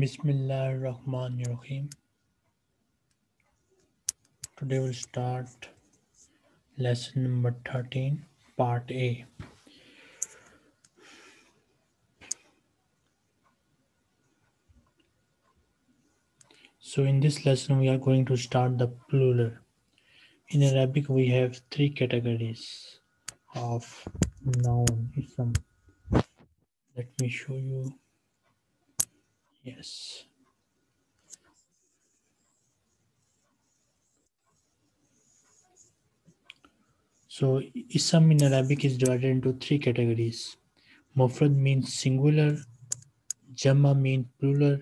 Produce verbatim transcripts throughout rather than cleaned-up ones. Bismillah ar-Rahman ar-Rahim. Today we'll start lesson number thirteen, part A. So in this lesson we are going to start the plural. In Arabic we have three categories of noun, Ism. Let me show you. Yes. So Ism in Arabic is divided into three categories. Mufrad means singular, Jamma means plural,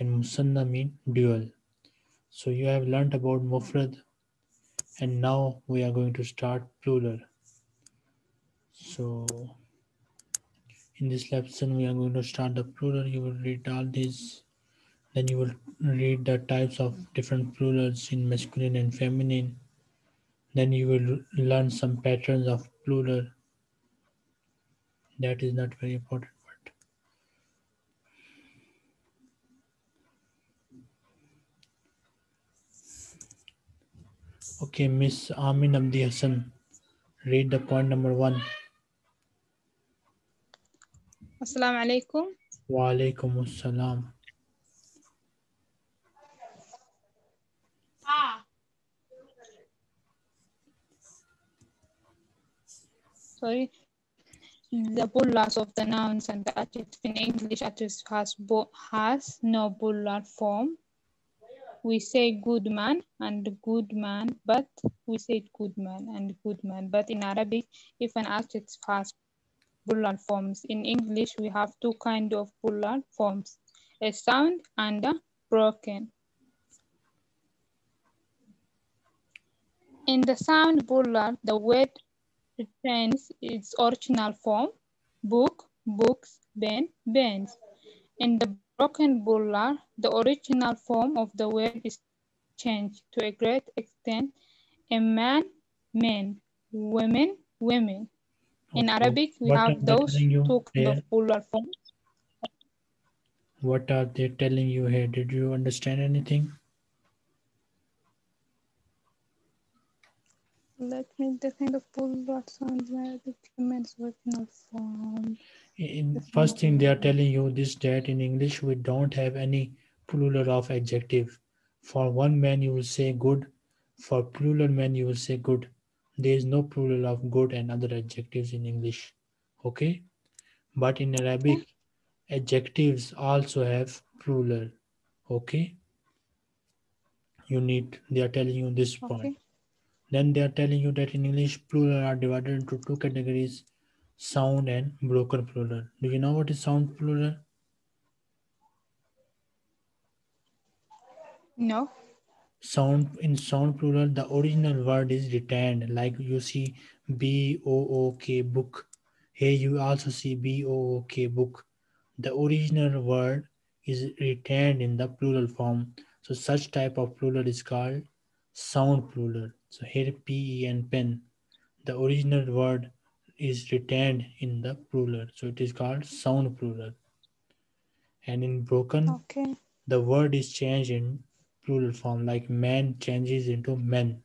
and Musanna means dual. So you have learnt about Mufrad, and now we are going to start plural. So in this lesson, we are going to start the plural. You will read all these. Then you will read the types of different plurals in masculine and feminine. Then you will learn some patterns of plural. That is not very important. But okay, Miss Amina Abdi Hassan, read the point number one. Assalamu alaikum. Wa alaikum assalam. Ah. Sorry. The plural of the nouns and the adjectives in English adjectives has bo has no plural form. We say good man and good man, but we say good man and good man. But in Arabic, if an adjective has plural forms. In English, we have two kinds of plural forms, a sound and a broken. In the sound plural, the word retains its original form, book, books, pen, pens. In the broken plural, the original form of the word is changed to a great extent, a man, men, women, women. In Arabic, we what have those two kinds of plural forms. What are they telling you here? Did you understand anything? Let me the kind of plural sounds where the female's original form. In first thing they are telling you this, that in English we don't have any plural of adjective. For one man you will say good. For plural man you will say good. There is no plural of good and other adjectives in English, okay? But in Arabic, adjectives also have plural, okay? You need, they are telling you this point. Okay. Then they are telling you that in English, plural are divided into two categories, sound and broken plural. Do you know what is sound plural? No. Sound in sound plural, the original word is retained. Like you see B O O K book. Here you also see B O O K book. The original word is retained in the plural form. So such type of plural is called sound plural. So here P E N pen. The original word is retained in the plural. So it is called sound plural. And in broken, okay, the word is changed in plural form, like man changes into men,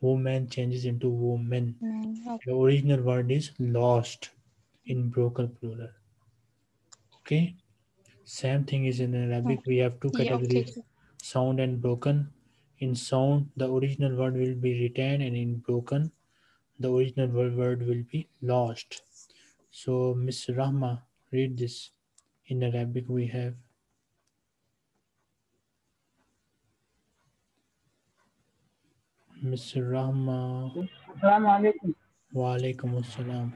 woman changes into women. Mm, okay. The original word is lost in broken plural. Okay, same thing is in Arabic. Okay. We have two categories, yeah, okay, sound and broken. In sound, the original word will be retained, and in broken, the original word will be lost. So, Miss Rahma, read this. In Arabic, we have. Mister Rahma. Assalamu alaikum. Wa alaikum assalam.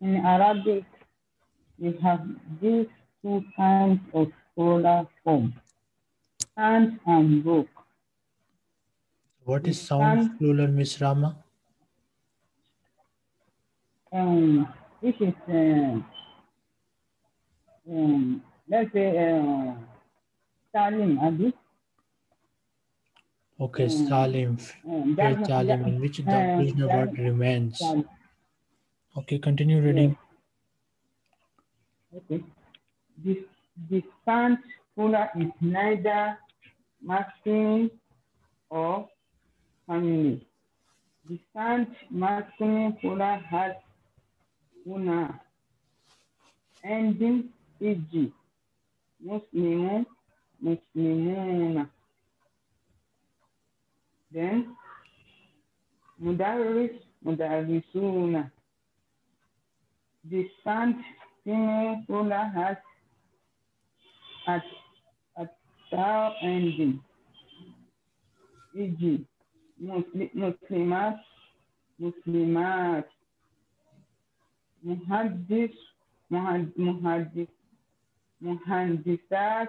In Arabic, we have these two kinds of plural forms, sound and book. What is sound plural, Miss Rahma? Um, this is, uh, um, let's say, uh, Salim, Abid. Okay, um, Salim. Um, okay, that, Salim, that, in which the um, original that, word remains. Salim. Okay, continue reading. Okay. This distant plural is neither masculine or feminine. Distant masculine plural has una ending, for example, Muslimun, Muslimuna. Then mudaris, mudarisuna. Distant female plural has at at our ending, for example, Muslimat, Muslimat. Muhaddis, muhandis, muhandisat,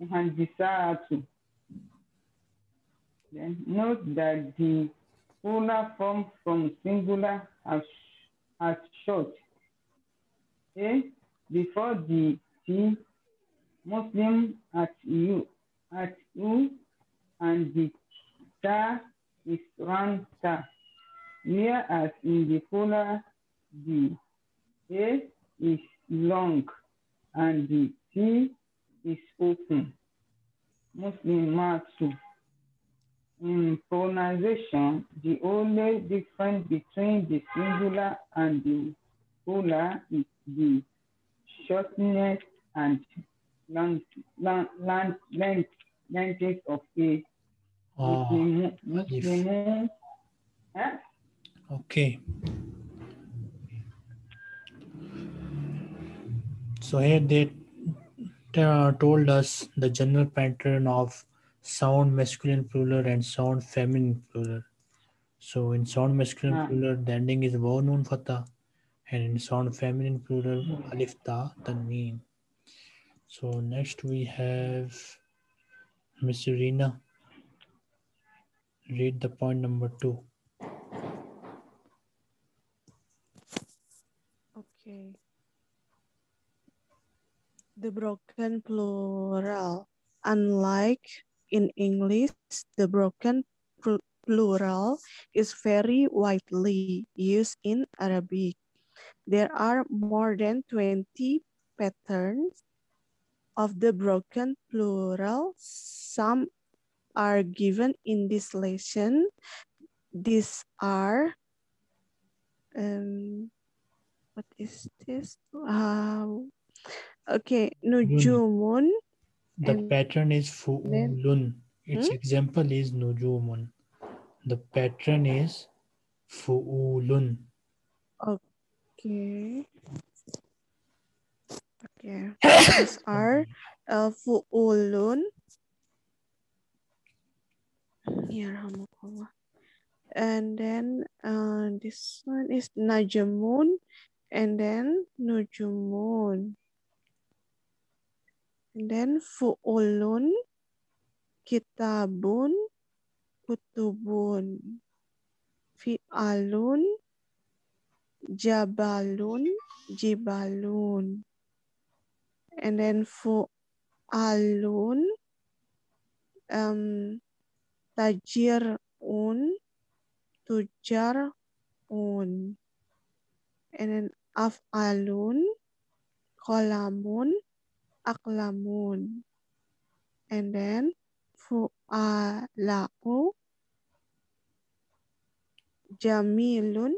muhandisatu. Then note that the plural form from singular are, are short. A before the T, Muslim at U, at U, and the ta is round ta, whereas in the plural the A is long and the T is open. Muslimatu. In pronunciation, the only difference between the singular and the plural is the shortness and length, length, length, length of a oh, Muslim, Muslim, eh? Okay. So here they uh, told us the general pattern of sound masculine plural and sound feminine plural. So in sound masculine ah. plural, the ending is waw nun fatha, and in sound feminine plural, alif ta tanween. So next we have Miss Rina. Read the point number two. Okay. The broken plural. Unlike in English, the broken pl plural is very widely used in Arabic. There are more than twenty patterns of the broken plural. Some are given in this lesson. These are, um, what is this? Uh, okay, nujumun. The and pattern is fu'ulun. Its hmm? example is nujumun. The pattern is fu'ulun. Okay. Okay. These are uh, fu'ulun. And then uh, this one is najamun, and then nujumun. And then fu'ulun, kitabun, kutubun, fi'alun, jabalun, jibalun. And then fu'alun, um, tajirun, tujarun. And then af'alun, qalamun, aklamun. And then fu'ala'u, jamilun,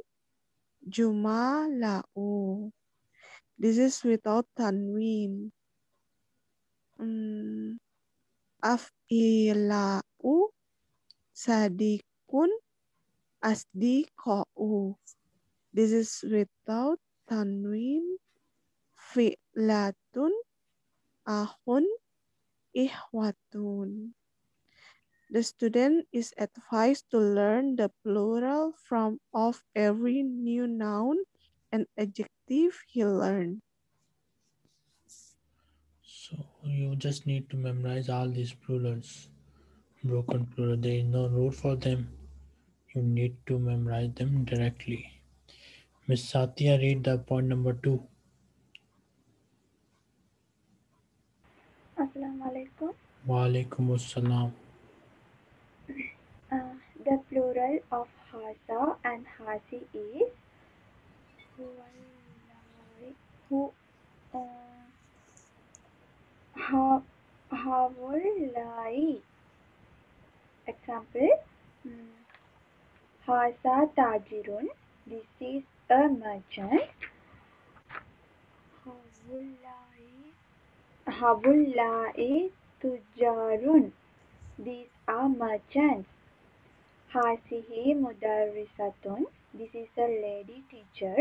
jumala'u. This is without tanween. Um, af'ila'u, sadikun, asdiko'u. This is without tanween. Fi'latun, ahun, ihwatun. The student is advised to learn the plural from of every new noun and adjective he learned. So you just need to memorize all these plurals. Broken plural, there is no root for them. You need to memorize them directly. Miss Satya, read the point number two. Assalamu alaikum. Wa alaikum assalam. Uh, the plural of Hasa and Hasi is Huwalai, hu, uh, Hāʾulāʾi. Example, Hasa Tajirun. This is a merchant. Hāʾulāʾi Tujarun. These are merchants. Hasihi mudarisatun. This is a lady teacher.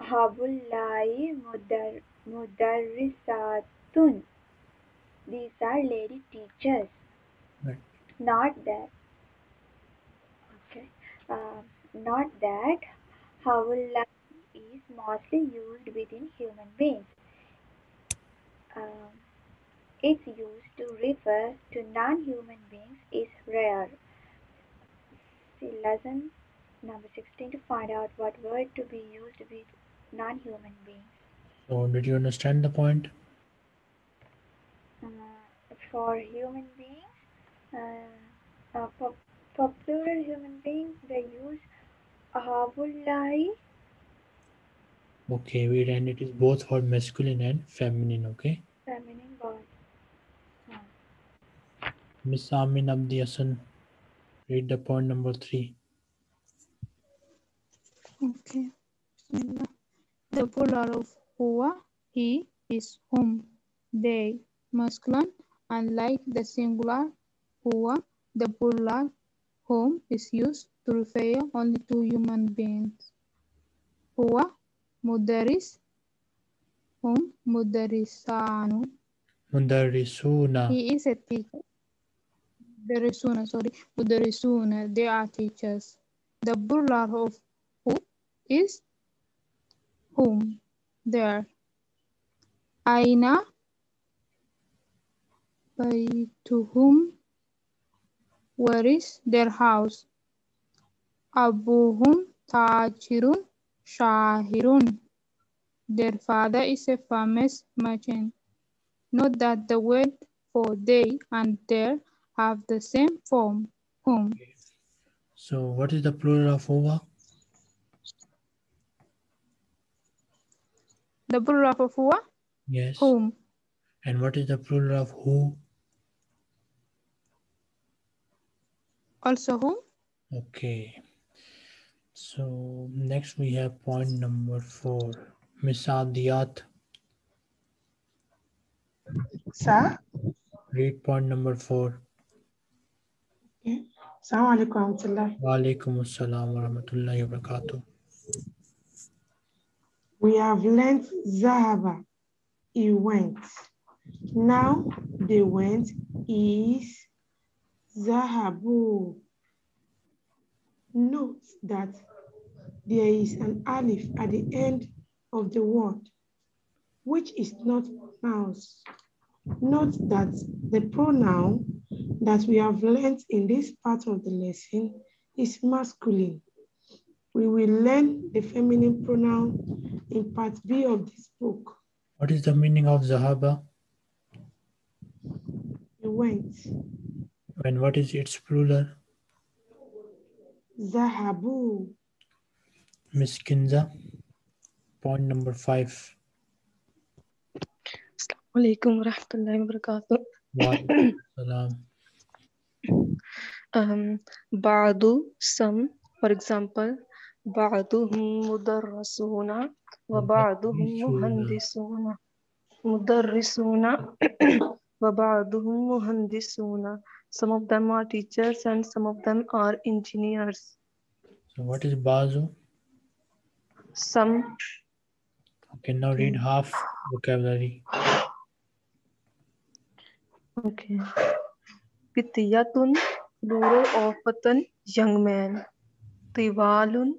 Hāʾulāʾi mudarisatun. These are lady teachers. Right. Not that. Okay. Uh, not that. Hāʾulāʾi is mostly used within human beings. Um, its use to refer to non-human beings is rare. See lesson number sixteen to find out what word to be used with non-human beings. So, did you understand the point? Uh, for human beings, uh, uh, for, for plural human beings, they use Hāʾulāʾi. Okay, wait, and it is both for masculine and feminine, okay? Feminine, both. Hmm. Miss Amina Abdi Hassan, read the point number three. Okay. The plural of huwa, he, is hum, they, masculine, unlike the singular huwa, the plural hum is used to refer only to human beings. Huwa, Mudaris, Hum, mudarisanu. Mudarisuna. He is a teacher. Mudarisuna, sorry. Mudarisuna, they are teachers. The plural of who is whom, there. Aina, by to whom, where is their house? Abuhum, Tajirun. Shahirun. Their father is a famous merchant. Note that the word for they and their have the same form, whom. So what is the plural of huwa? The plural of huwa? Yes. Whom. And what is the plural of who? Also whom. Okay. So next we have point number four. Misadiyat. Sir? Read point number four. Okay. Assalamu alaikum warahmatullahi. Wa alaikum assalam wa rahmatullahi wa barakatuh. We have learnt Zahaba. He went. Now they went is Zahabu. Note that there is an alif at the end of the word, which is not pronounced. Note that the pronoun that we have learned in this part of the lesson is masculine. We will learn the feminine pronoun in part B of this book. What is the meaning of Zahaba? He went. And what is its plural? Zahabu. Miss Kinza, point number five. Assalamu alaikum wa rahmatullahi wa barakatuh. Wa alaikum salam. Um, ba'du, some, for example, ba'duhum mudarisuna wa ba'duhum muhandisuna. Mudarisuna wa ba'duhum muhandisuna. Some of them are teachers and some of them are engineers. So what is ba'du? Some. Okay, now read half vocabulary. Okay. Pitiyatun, plural of patan, young man. Tiwalun,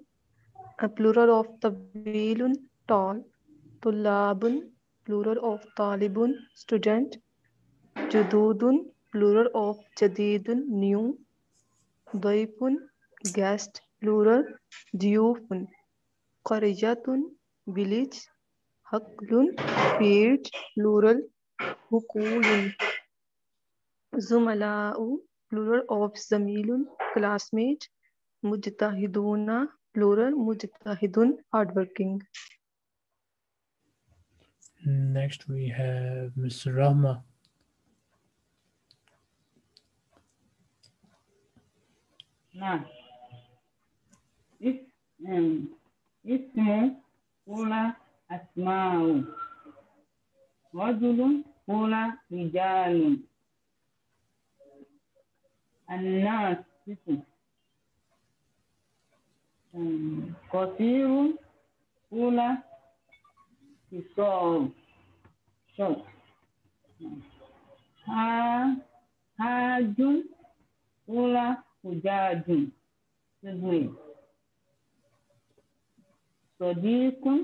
a plural of tabilun, tall. Tulabun, plural of talibun, student. Jududun, plural of jadidun, new. Daipun, guest, plural, diyufun. Qarijatun, village. Haklun, field, plural. Hukulun. Zumala'u, plural of zamilun, classmate. Mujtahiduna, plural, mujtahidun, hardworking. Next we have Miss Rahma. na. Is um, ismu hula asma'u. Rajulun hula rijalun. Annas ismu. Um, Kathirun hula kisaru. Short. Ha hajun hula hujajun. Sidway. Sadiqun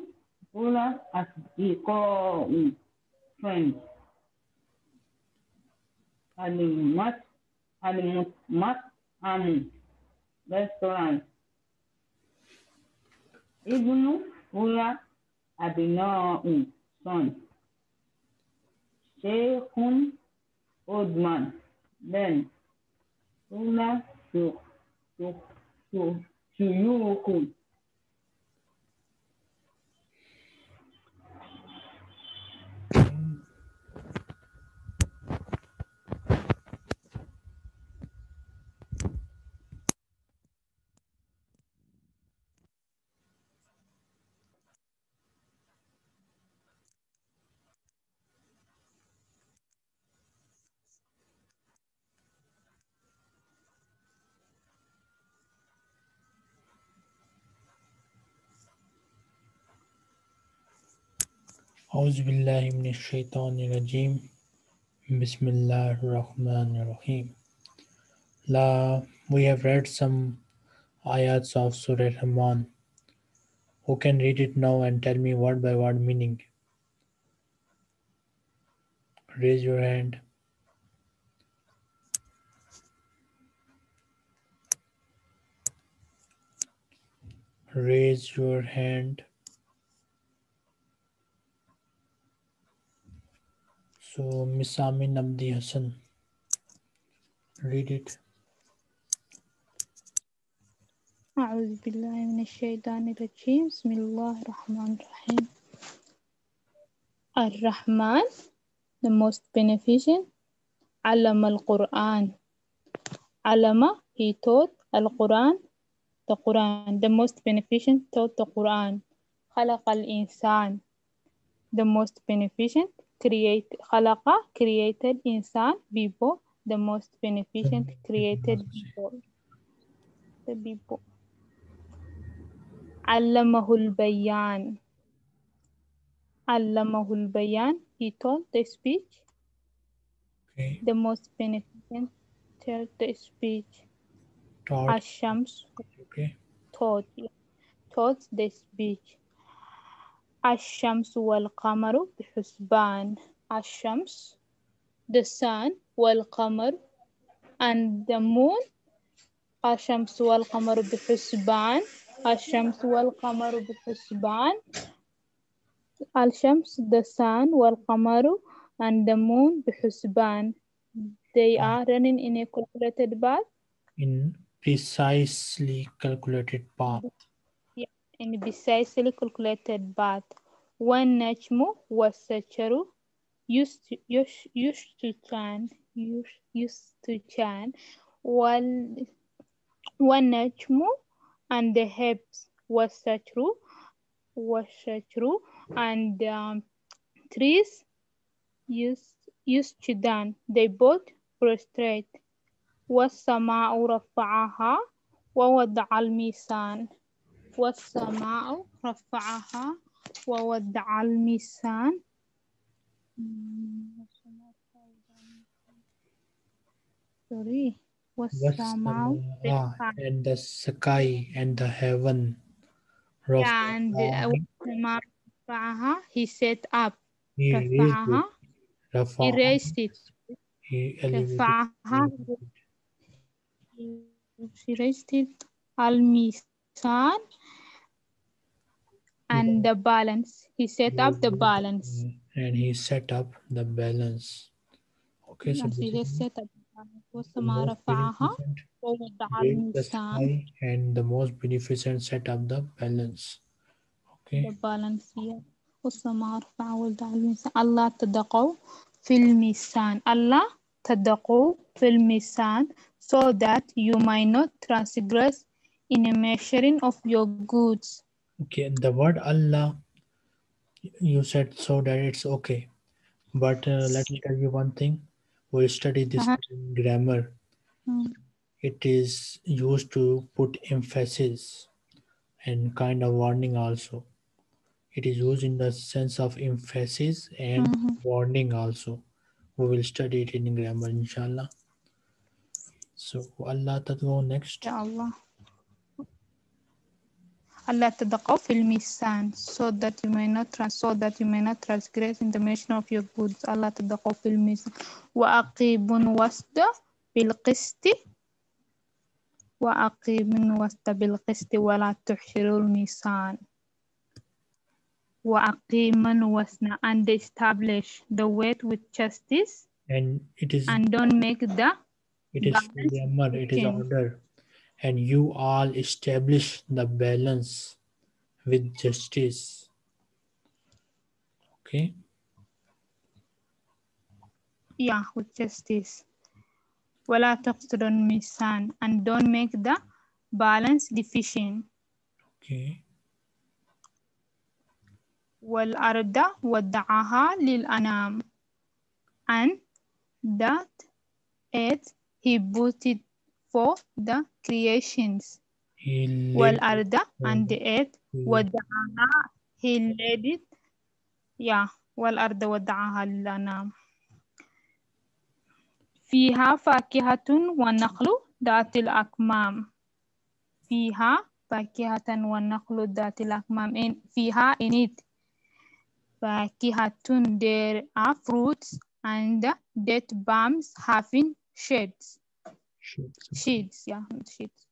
hula asdiqa'u. Friend. Alimat alimat amu. Restaurant. Ibnu hula abina'u. Son. Sheikhun, old man. Then, hula to to to to you. A'udhu billahi minash shaitanir rajeem. Bismillah ar-Rahman ar-Rahim. La, we have read some ayats of Surah Rahman. Who can read it now and tell me word by word meaning? Raise your hand. Raise your hand. So, Miss Amina Abdi Hassan, read it. A'udhu billahi minash shaitanir rajeem. Bismillah ar-Rahman ar-Rahim. Ar-Rahman, the most beneficent. Allama al-Quran. Allama, he taught al-Quran, the Quran. The most beneficent taught the Quran. Khalaqa al-insan, the most beneficent. Create Khalaqa, created insan, people, the most beneficent, created people. The people. Allamahul Bayan. Allamahul Bayan, he taught the speech. Okay. The most beneficent, taught the speech. Taught. Ash-shams, okay. Taught, taught the speech. Ash-shams wal-qamar bi hisban. Ash-shams, the sun, wal-qamar, and the moon. Ash-shams wal-qamar bi hisban. Ash-shams wal-qamar bi hisban. Ash-shams, the sun, wal-qamar, and the moon bi hisban. They are running in a calculated path. In precisely calculated path. In precisely calculated path. When natchmu was satcheru, used to used, used to chant, used, used to chant. One one natchmu and the hips was satcheru, was satcheru, and um, trees used used to dance. They both prostrate. Was sama'u rafa'aha wa wada'al misan. والسماء رفعها وودع الميزان sorry والسماء and the sky and the heaven yeah, and والسماء رفعها he set up he رفعها he raised it he رفعها he raised it الميزان and the balance. He set up the balance. And he set up the balance. Okay, so he set up the balance. And the most beneficent set up the balance. Okay. The balance here. Allah tadaqaw fil misan. Allah tadaqaw fil misan. so that you might not transgress in a measuring of your goods. Okay, the word Allah, you said so that it's okay. But uh, let me tell you one thing. We study this uh-huh. in grammar. Mm. It is used to put emphasis and kind of warning also. It is used in the sense of emphasis and mm-hmm. warning also. We will study it in grammar, inshallah. So, Allah tadqaw next. Allah. Allah tadqaw fil misan, so that you may not trans, so that you may not transgress in the measure of your goods. Allah tadqaw fil misan. Wa aqibun wasda bil qisti. Wa aqibun wasda bil qisti wa la tuhshirul misan. And they establish the weight with justice, and it is, and don't make the it is grammar, it is order, and you all establish the balance with justice. Okay, yeah, with justice. Wala taqtadun misan, and don't make the balance deficient. Okay. Wal arda wadda'aha lil anam, and that it he put it for the creations. Wal arda, and the earth wadda'aha, he laid it. Yeah, wal arda wadda'aha lil anam. Fiha fakihatun wa naqlu datil akmam. Fiha fakihatan wa naqlu datil akmam. In fiha, in it. Fakihatun, there are fruits, and the date palms having shades. Sheets. Sheets, yeah, sheets.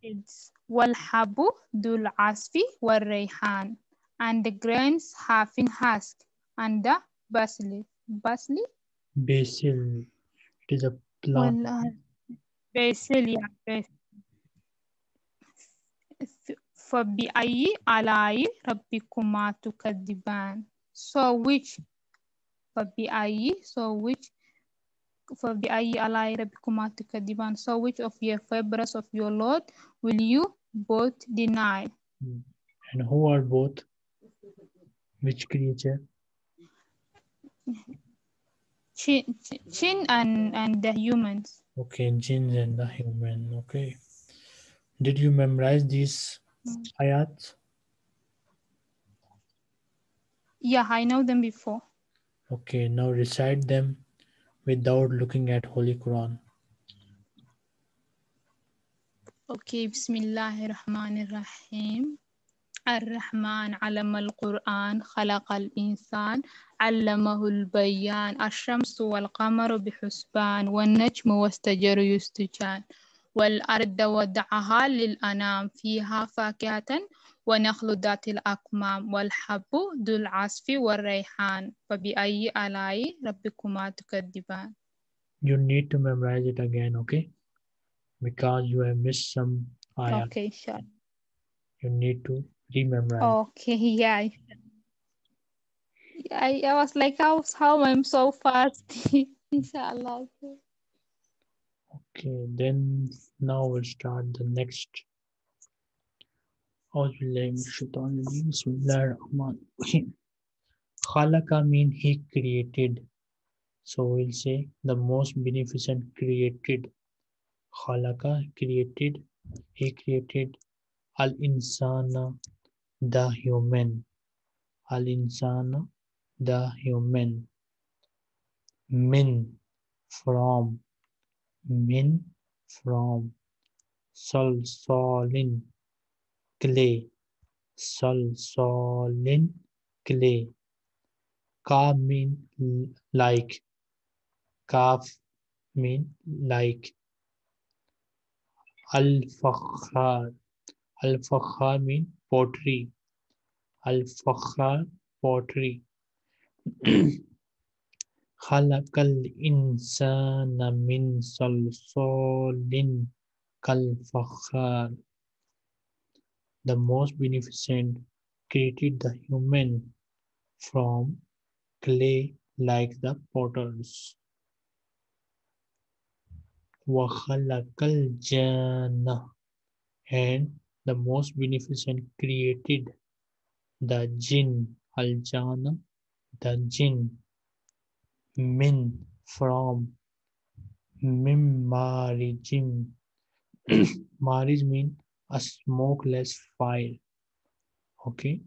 Sheets. Walhabu dul asfi wal rayhan, and the grains having husk, and the basil. Basil? Basil. It is a plant. Well, uh, basil, yeah, basil. For bi'ayi ala'i rabbikuma tukadiban. So which for bi'ayi, so which for bi'ayi ala'i rabbikuma tukadiban. So which of your favors of your Lord will you both deny? And who are both? Which creature? Jinn jinn and and the humans. Okay, jinn and the human. Okay. Did you memorize these ayat? Yeah, I know them before. Okay, now recite them without looking at Holy Quran. Okay, Bismillah ar-Rahman ar-Rahim. Ar-Rahman, alama al-Quran, khalaqa al-insan, allamahu al-bayan, ash-shams wal-qamar bi hisban, wa natchmu was tajiru yustujan. والأرض ودعها للأنام فيها فاكهة ونخل ذات الأكمام والحب ذو العصف والريحان فبأي آلاء ربكما تكذبان. You need to memorize it again, okay? Because you have missed some ayah. Okay, sure. You need to rememorize. Okay, yeah. I, I was like, how, how I'm so fast. Inshallah. Okay, then now we'll start the next. Bismillah ar-Rahman ar-Rahim. Khalaqa means he created. So we'll say the most beneficent created. Khalaqa created. He created al-insana, the human. Al-insana, the human. Min, from. Min, from. Salsalin, clay. Salsalin, clay. Ka mean like. Kaf mean like. Al-Fakhar. Al-Fakhar mean pottery. Al-Fakhar, pottery. Khalaqal insana min salsalin kal fakhar. The most beneficent created the human from clay like the potters. wa khalaqal janna, and the most beneficent created the jinn, al-jana, the jinn, min, from, mim marijin. Marij means a smokeless fire. Okay,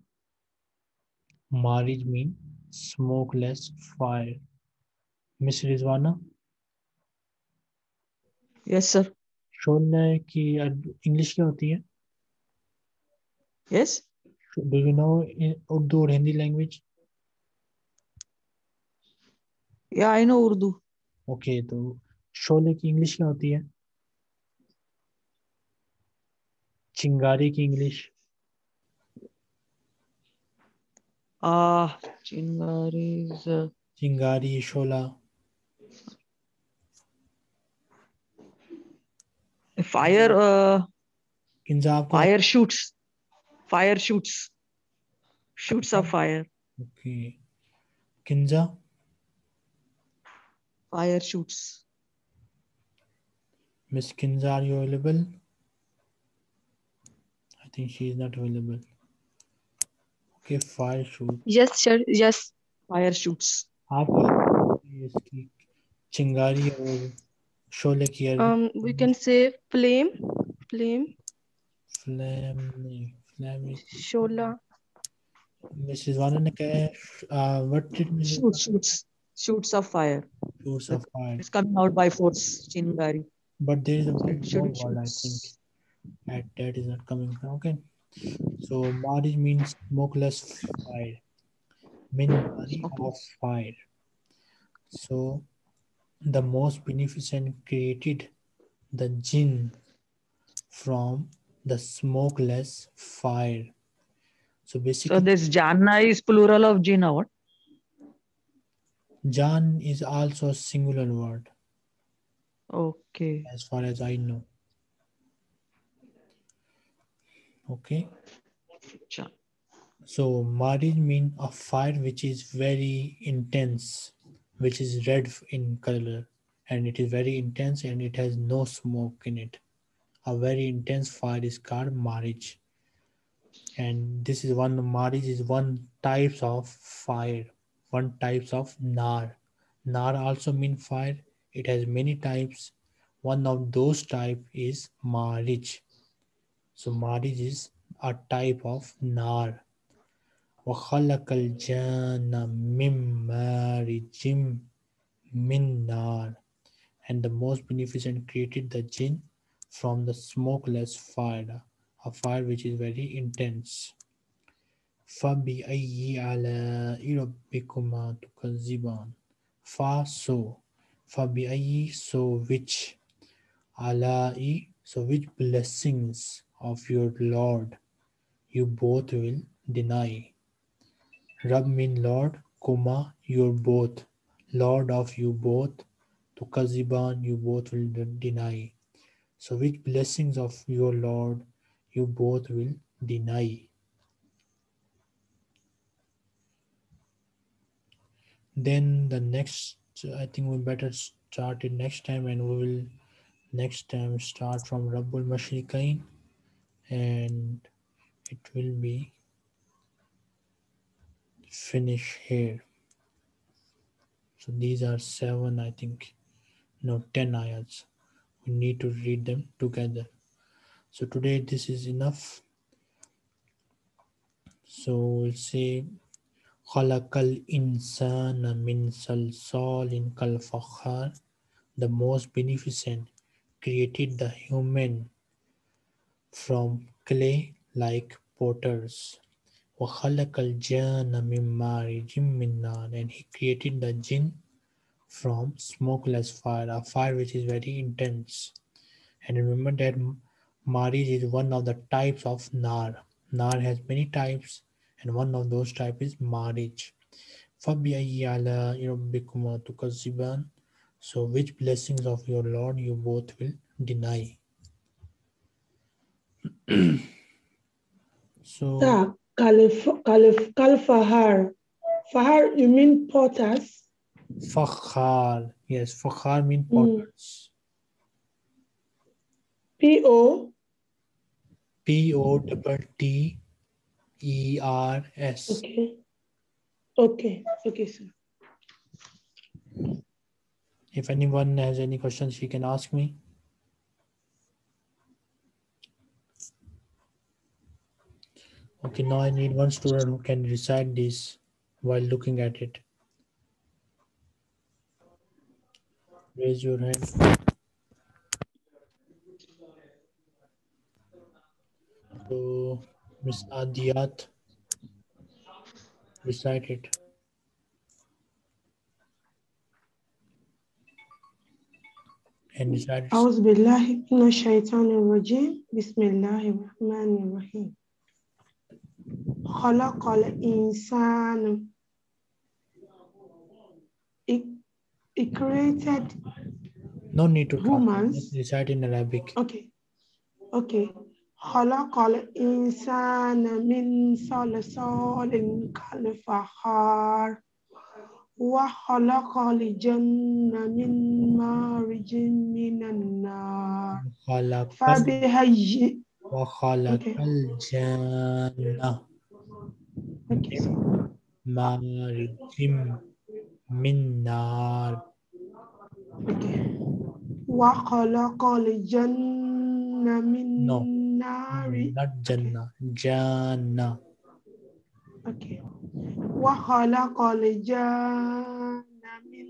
marij means smokeless fire. Miss Rizwana? Yes, sir. Sholna ki English kya hoti hai? Yes. Do you know Urdu or Hindi language? Yeah, I know Urdu. Okay, so sholne ki English kya hoti hai? Chingari ki English? Ah, uh, chingari is... Uh... Chingari, shola. Fire... Uh... Kinza, fire shoots. Fire shoots. Shoots of fire. Okay. Kinza? Fire shoots. Miss Kinza, are you available? I think she is not available. Okay, fire shoots. Yes, sir. Yes. Fire shoots. Chingari or shole ki? Um, we can say flame. Flame. Flame. Flame. Shola. Missus Vana, uh, what did Missus Shoot, shoots. Shoots of fire. Shoots of fire. It's coming out by force. Chingari. But there is a more word, I think. At that is not coming. Okay. So marij means smokeless fire. Min of fire. So the most beneficent created the jinn from the smokeless fire. So basically, so this janna is plural of jinn or what? Jan is also a singular word. Okay. As far as I know. Okay. Jan. So marij means a fire which is very intense, which is red in color, and it is very intense and it has no smoke in it. A very intense fire is called marij. And this is one, marij is one types of fire. One types of nar. Nar also means fire. It has many types. One of those type is marij. So marij is a type of nar. Wa khalaqal janna mim marijim min nar, and the most beneficent created the jinn from the smokeless fire, a fire which is very intense. Fa bi ayyi ala'i rabbikuma tukazziban. Fa, so. Fa bi ayyi, so which. Ala'i, so which blessings of your Lord you both will deny. Rab mean Lord, kuma, your both. Lord of you both. Tukazziban, you both will deny. So which blessings of your Lord you both will deny. Then the next, I think we better start it next time, and we will next time start from Rabbul Mashriqain, and it will be finish here. So these are seven, I think, no, ten ayats. We need to read them together. So today this is enough. So we'll say Khalaqal insana min salsalin kal fakhar. The most beneficent created the human from clay like potters. Wa khalaqal janna min marijim min nar, and he created the jinn from smokeless fire, a fire which is very intense. And remember that marij is one of the types of nar. Nar has many types, and one of those types is marij. فَبِأَيِّ عَلَىٰ رَبِّكُمَا تُكَذِّبَانِ. So which blessings of your Lord you both will deny. So Sir, Kalif, Kalif, Kalfahar. Fahar, you mean potters? Fakhar. Yes, fakhar means potters. P O P O double T E R S. Okay. Okay. Okay, sir. If anyone has any questions, she can ask me. Okay, now I need one student who can recite this while looking at it. Raise your hand. So, Miz Adiyat, recite it. And recite it. A'udhu billahi minash shaitanir rajeem. Bismillahir Rahmanir Rahim. Khalaqal insan. It, it created. No need to humans. Recite in Arabic. Okay. Okay. Khalaqal insan min salsalin kal fakhar. Wa khalaqal janna min marijin minan nar. Fabihayyi. Wa khalaqal janna. Okay. Marijim min nar. Okay. Wa khalaqal janna min no. nari. Not janna. Janna. Okay. Wa khalaqal janna min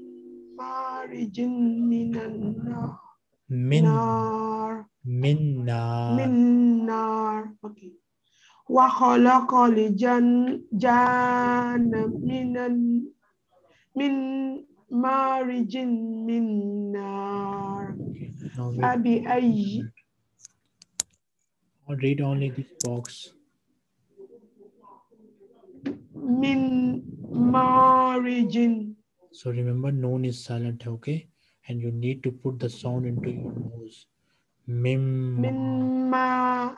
marijin minan nar. Min nar. Min nar. Min nar. Okay. Wa khalaqa li janna minan min marijin min nar. Abi ayyi. I'll read only this box. Min marijin. So remember, noon is silent, okay? And you need to put the sound into your nose. Mim. Mimma.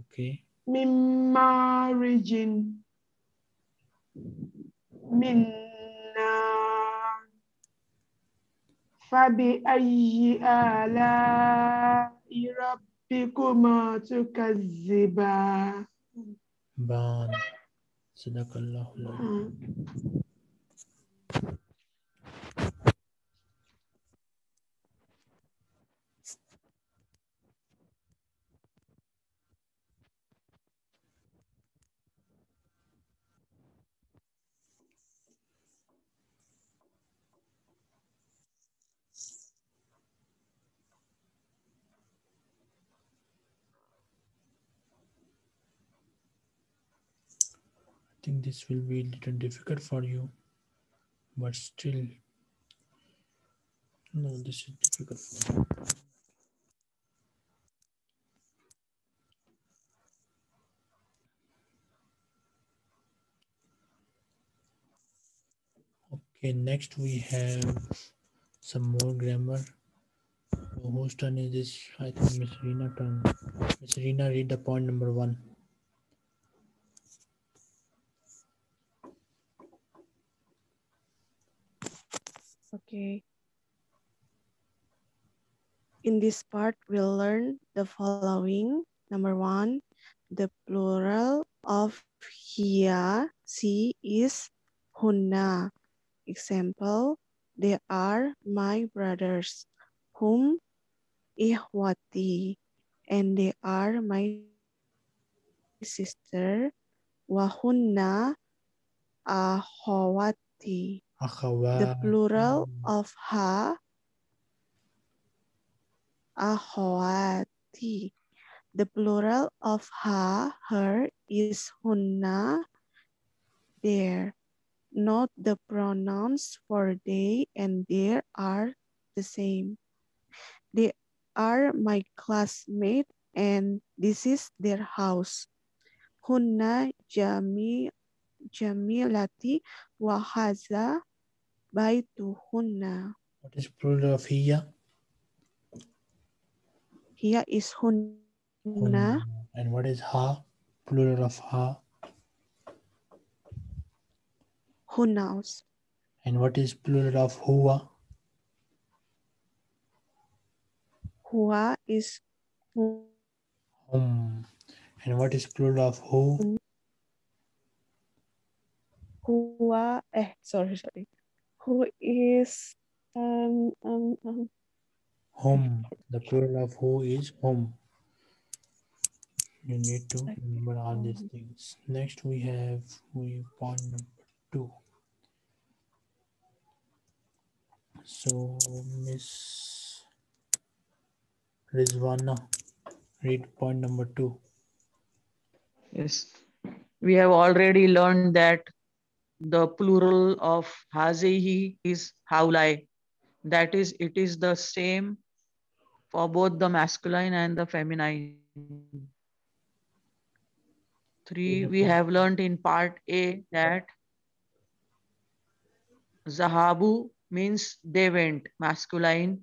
Okay. Min marijin min nar. Fabi ayyi ala'i rabbikuma tukazziban. Ban. Sadaqallahu al-azim. I think this will be a little difficult for you, but still, no, this is difficult for you. Okay, next we have some more grammar. So whose turn is this? I think Miss Rina turn. Miss Rina, read the point number one. Okay. In this part, we'll learn the following. Number one, the plural of hiya, she is hunna. Example, they are my brothers. Hum ihwati, and they are my sister. Wa hunna ahawati. The plural of ha, ahawati. The plural of ha, her, is hunna, there. Note the pronouns for they and there are the same. They are my classmate and this is their house. Hunna jami jamilati wa haza baituhunna. What is plural of hiya? Hiya is hunna. Hunna. And what is ha? Plural of ha? Hunnaus. And what is plural of huwa? Huwa is Hum. And what is plural of who? Who are, eh, sorry, sorry. Who is, um, um, um. Hum. The plural of who is whom. You need to remember all these things. Next we have, we point number two. So, Miss Rizwana, read point number two. Yes, we have already learned that the plural of hazihi is hāʾulāʾi. That is, it is the same for both the masculine and the feminine. Three, we have learned in part A that Zahabu means they went, masculine.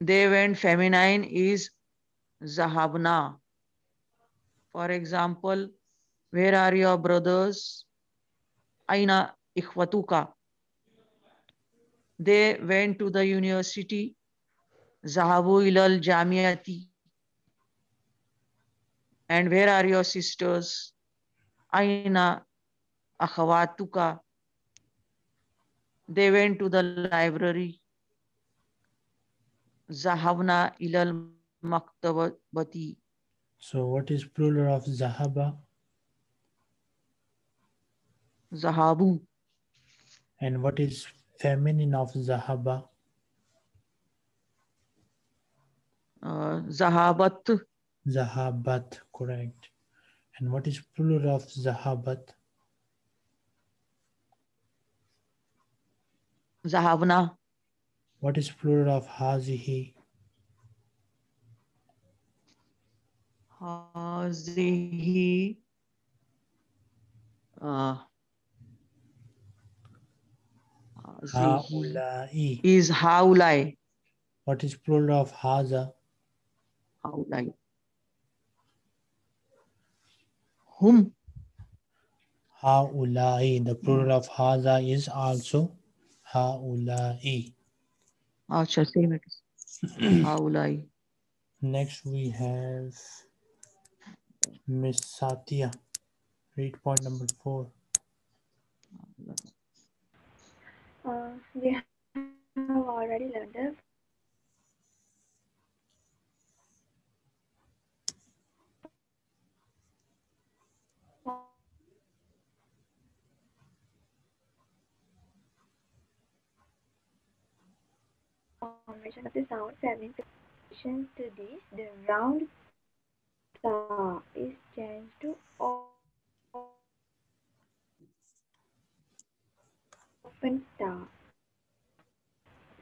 They went, feminine, is Zahabna. For example, where are your brothers? Aina Ikhwatuka. They went to the university. Zahabu ilal jamiati. And where are your sisters? Aina akhawatuka. They went to the library. Zahavna ilal maktabati. So what is plural of Zahaba? Zahabu. And what is feminine of Zahaba? Uh, Zahabat. Zahabat, correct. And what is plural of Zahabat? Zahavna. What is plural of Hazihi? Hazihi. Uh, Hāʾulāʾi. Is Hāʾulāʾi. What is plural of Hasa? Hāʾulāʾi. Hum. Hāʾulāʾi. The plural of Hasa is also Hāʾulāʾi. Acha, same it is. Hāʾulāʾi. Next we have Miss Satya. Read point number four. Uh, we have already learned it. Formation of the sound seven to this, the round sa is changed to open sa.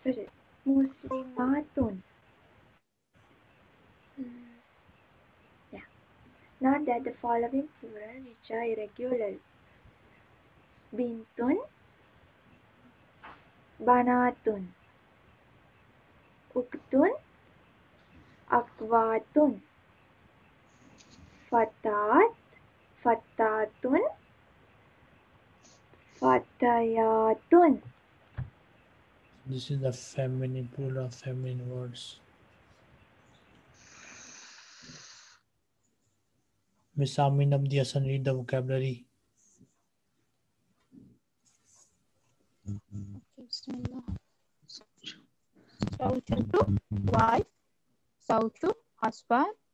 Sorry, Muslimatun. Yeah. Not that the following plural which are irregular. Bintun, Banatun. Uktun, Akwatun, Fatat, Fatatun, Fatayatun. This is the feminine, plural of feminine words. Miss Amina Abdi Hassan, read the vocabulary. Bismillah. Sautu, wife. Sautu, husband.